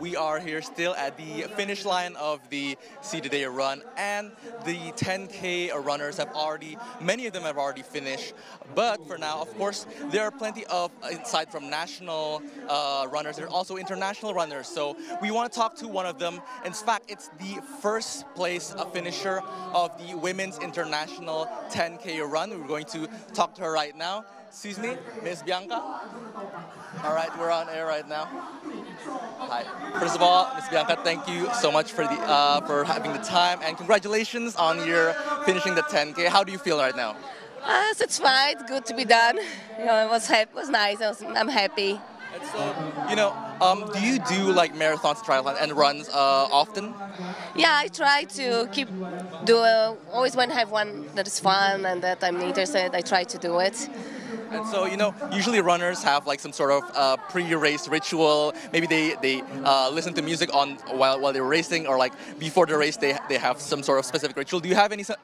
We are here still at the finish line of the SEA Today run, and the 10K runners have already, many of them have already finished. But for now, of course, there are plenty of, aside from national runners, there are also international runners. So we want to talk to one of them. In fact, it's the first place finisher of the Women's International 10K run. We're going to talk to her right now. Excuse me, Miss Bianca? All right, we're on air right now. Hi. First of all, Miss Bianca, thank you so much for having the time, and congratulations on your finishing the 10K. How do you feel right now? Satisfied, good to be done. You know, it was nice. I'm happy. And so, you know, do you do like marathons, triathlons, and runs often? Yeah, I try to keep always when I have one that is fun and that I'm interested, I try to do it. And so, you know, usually runners have like some sort of pre-race ritual. Maybe they listen to music on while they're racing, or like before the race they have some sort of specific ritual. Do you have anything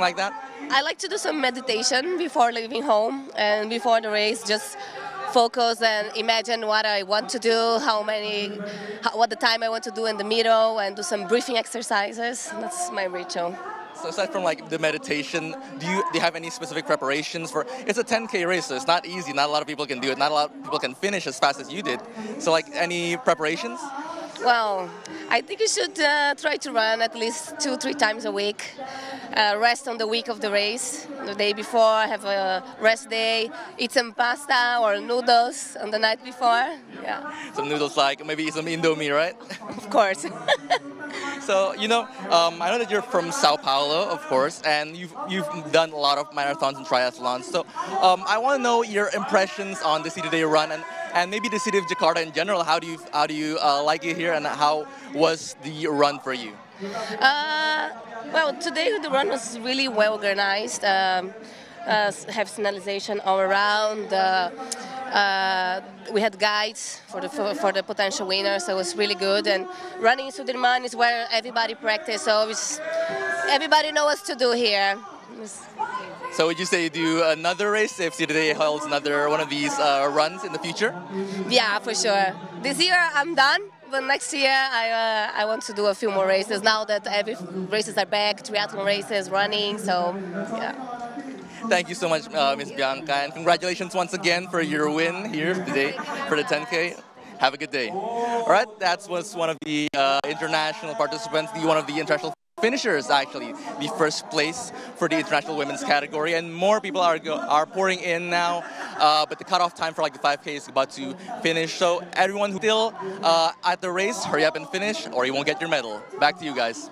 like that? I like to do some meditation before leaving home and before the race, just focus and imagine what I want to do, what the time I want to do in the middle, and do some breathing exercises. That's my ritual. So aside from like the meditation, do you have any specific preparations for? It's a 10K race, so it's not easy. Not a lot of people can do it. Not a lot of people can finish as fast as you did. So like any preparations? Well, I think you should try to run at least 2-3 times a week. Rest on the week of the race. The day before, have a rest day. Eat some pasta or noodles on the night before. Yeah. Some noodles, like maybe some Indomie, right? Of course. So, you know, I know that you're from Sao Paulo, of course, and you've done a lot of marathons and triathlons. So, I want to know your impressions on the SEA Today run, and maybe the city of Jakarta in general. How do you like it here, and how was the run for you? Well, today the run was really well organized. Have signalization all around. We had guides for the potential winners, so it was really good. And running in Sudirman is where everybody practices, so everybody knows what to do here. So would you say do another race if SEA Today holds another one of these runs in the future? Yeah, for sure. This year I'm done, but next year I want to do a few more races. Now that every races are back, triathlon races, running, so yeah. Thank you so much, Ms. Bianca, and congratulations once again for your win here today for the 10K. Have a good day. All right, that was one of the international participants, one of the international finishers, actually, the first place for the international women's category, and more people are pouring in now. But the cutoff time for like the 5K is about to finish, so everyone who's still at the race, hurry up and finish, or you won't get your medal. Back to you guys.